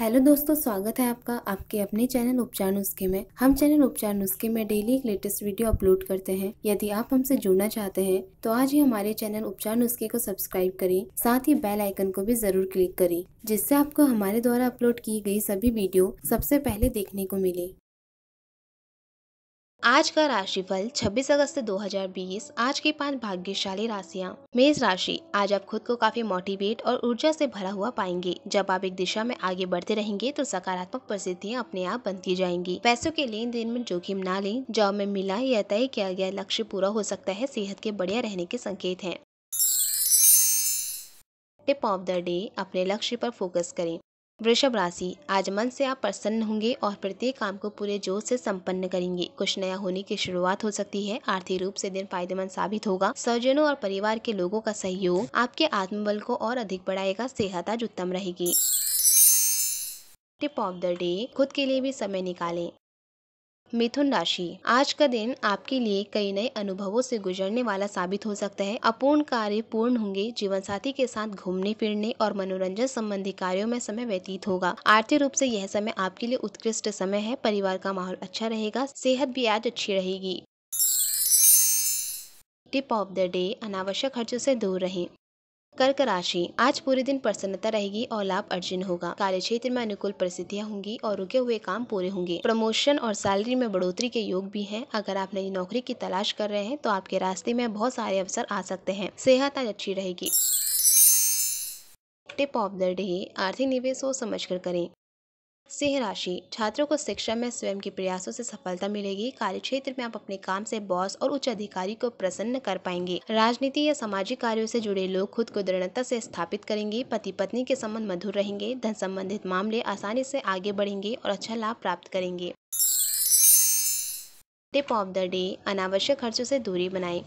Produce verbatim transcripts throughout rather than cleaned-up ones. Hello दोस्तों, स्वागत है आपका आपके अपने चैनल उपचार नुस्खे में। हम चैनल उपचार नुस्खे में डेली एक लेटेस्ट वीडियो अपलोड करते हैं। यदि आप हमसे जुड़ना चाहते हैं तो आज ही हमारे चैनल उपचार नुस्खे को सब्सक्राइब करें, साथ ही बेल आइकन को भी जरूर क्लिक करें, जिससे आपको हमारे द्वारा अपलोड की गई सभी वीडियो सबसे पहले देखने को मिले। आज का राशिफल छब्बीस अगस्त दो हज़ार बीस। आज की पांच भाग्यशाली राशियां। मेष राशि, आज आप खुद को काफी मोटिवेट और ऊर्जा से भरा हुआ पाएंगे। जब आप एक दिशा में आगे बढ़ते रहेंगे तो सकारात्मक परिस्थितियां अपने आप बनती जाएंगी। पैसों के लेन देन में जोखिम ना लें। जॉब में मिला या तय किया गया लक्ष्य पूरा हो सकता है। सेहत के बढ़िया रहने के संकेत हैं। टिप ऑफ द डे, अपने लक्ष्य पर फोकस करें। वृषभ राशि, आज मन से आप प्रसन्न होंगे और प्रत्येक काम को पूरे जोश से संपन्न करेंगे। कुछ नया होने की शुरुआत हो सकती है। आर्थिक रूप से दिन फायदेमंद साबित होगा। स्वजनों और परिवार के लोगों का सहयोग आपके आत्मबल को और अधिक बढ़ाएगा। सेहत आज उत्तम रहेगी। टिप ऑफ द डे, खुद के लिए भी समय निकालें। मिथुन राशि, आज का दिन आपके लिए कई नए अनुभवों से गुजरने वाला साबित हो सकता है। अपूर्ण कार्य पूर्ण होंगे। जीवन साथी के साथ घूमने फिरने और मनोरंजन संबंधी कार्यों में समय व्यतीत होगा। आर्थिक रूप से यह समय आपके लिए उत्कृष्ट समय है। परिवार का माहौल अच्छा रहेगा। सेहत भी आज अच्छी रहेगी। टिप ऑफ द डे, अनावश्यक खर्चों से दूर रहें। कर्क राशि, आज पूरे दिन प्रसन्नता रहेगी और लाभ अर्जन होगा। कार्य क्षेत्र में अनुकूल परिस्थितियां होंगी और रुके हुए काम पूरे होंगे। प्रमोशन और सैलरी में बढ़ोतरी के योग भी हैं। अगर आप नई नौकरी की तलाश कर रहे हैं तो आपके रास्ते में बहुत सारे अवसर आ सकते हैं। सेहत आज अच्छी रहेगी। टिप ऑफ द डे, आर्थिक निवेश सोच समझ कर करें। सिंह राशि, छात्रों को शिक्षा में स्वयं के प्रयासों से सफलता मिलेगी। कार्य क्षेत्र में आप अपने काम से बॉस और उच्च अधिकारी को प्रसन्न कर पाएंगे। राजनीति या सामाजिक कार्यों से जुड़े लोग खुद को दृढ़ता से स्थापित करेंगे। पति पत्नी के संबंध मधुर रहेंगे। धन संबंधित मामले आसानी से आगे बढ़ेंगे और अच्छा लाभ प्राप्त करेंगे। टिप ऑफ द डे, अनावश्यक खर्चों से दूरी बनाएं।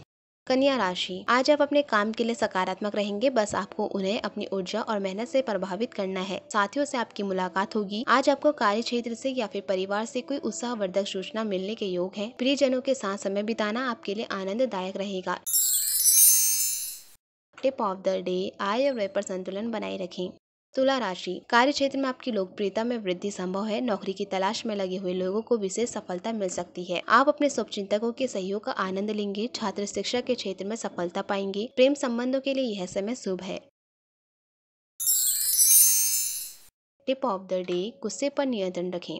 कन्या राशि, आज आप अपने काम के लिए सकारात्मक रहेंगे। बस आपको उन्हें अपनी ऊर्जा और मेहनत से प्रभावित करना है। साथियों से आपकी मुलाकात होगी। आज आपको कार्य क्षेत्र से या फिर परिवार से कोई उत्साहवर्धक सूचना मिलने के योग हैं। प्रियजनों के साथ समय बिताना आपके लिए आनंददायक रहेगा। टिप ऑफ द डे, आय और व्यय पर संतुलन बनाए रखें। तुला राशि, कार्य क्षेत्र में आपकी लोकप्रियता में वृद्धि संभव है। नौकरी की तलाश में लगे हुए लोगों को विशेष सफलता मिल सकती है। आप अपने शुभचिंतकों के सहयोग का आनंद लेंगे। छात्र शिक्षा के क्षेत्र में सफलता पाएंगे। प्रेम संबंधों के लिए यह समय शुभ है। टिप ऑफ द डे, गुस्से पर नियंत्रण रखें।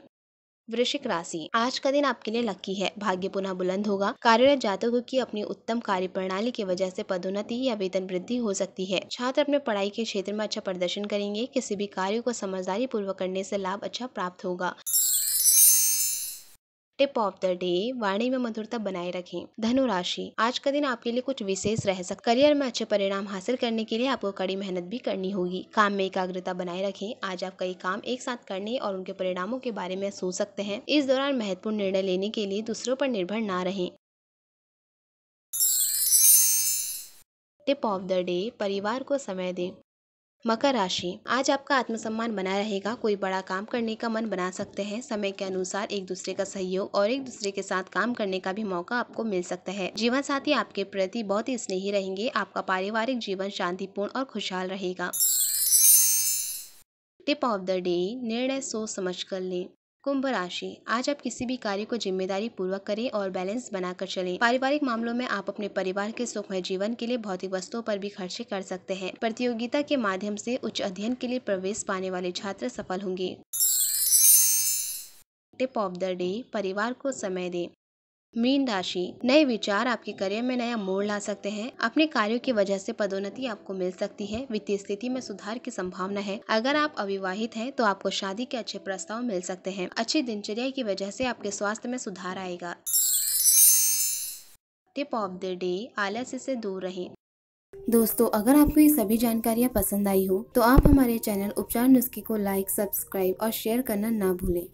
वृश्चिक राशि, आज का दिन आपके लिए लकी है। भाग्य पुनः बुलंद होगा। कार्यरत जातकों की अपनी उत्तम कार्य प्रणाली की वजह से पदोन्नति या वेतन वृद्धि हो सकती है। छात्र अपने पढ़ाई के क्षेत्र में अच्छा प्रदर्शन करेंगे। किसी भी कार्य को समझदारी पूर्वक करने से लाभ अच्छा प्राप्त होगा। टिप ऑफ द डे, वाणी में मधुरता बनाए रखें। धनु राशि, आज का दिन आपके लिए कुछ विशेष रह सकता। करियर में अच्छे परिणाम हासिल करने के लिए आपको कड़ी मेहनत भी करनी होगी। काम में एकाग्रता बनाए रखें। आज आप कई काम एक साथ करने और उनके परिणामों के बारे में सोच सकते हैं। इस दौरान महत्वपूर्ण निर्णय लेने के लिए दूसरों पर निर्भर ना रहें। टिप ऑफ द डे, परिवार को समय दें। मकर राशि, आज आपका आत्मसम्मान बना रहेगा। कोई बड़ा काम करने का मन बना सकते हैं। समय के अनुसार एक दूसरे का सहयोग और एक दूसरे के साथ काम करने का भी मौका आपको मिल सकता है। जीवन साथी आपके प्रति बहुत ही स्नेही रहेंगे। आपका पारिवारिक जीवन शांतिपूर्ण और खुशहाल रहेगा। टिप ऑफ द डे, निर्णय सोच समझ कर लें। कुंभ राशि, आज आप किसी भी कार्य को जिम्मेदारी पूर्वक करें और बैलेंस बनाकर चलें। पारिवारिक मामलों में आप अपने परिवार के सुखमय जीवन के लिए भौतिक वस्तुओं पर भी खर्चे कर सकते हैं। प्रतियोगिता के माध्यम से उच्च अध्ययन के लिए प्रवेश पाने वाले छात्र सफल होंगे। टिप ऑफ द डे, परिवार को समय दें। मीन राशि, नए विचार आपके करियर में नया मोड़ ला सकते हैं। अपने कार्यों की वजह से पदोन्नति आपको मिल सकती है। वित्तीय स्थिति में सुधार की संभावना है। अगर आप अविवाहित हैं तो आपको शादी के अच्छे प्रस्ताव मिल सकते हैं। अच्छी दिनचर्या की वजह से आपके स्वास्थ्य में सुधार आएगा। टिप ऑफ द डे, आलस्य से दूर रहें। दोस्तों, अगर आपको ये सभी जानकारियाँ पसंद आई हो तो आप हमारे चैनल उपचार नुस्खे को लाइक, सब्सक्राइब और शेयर करना ना भूलें।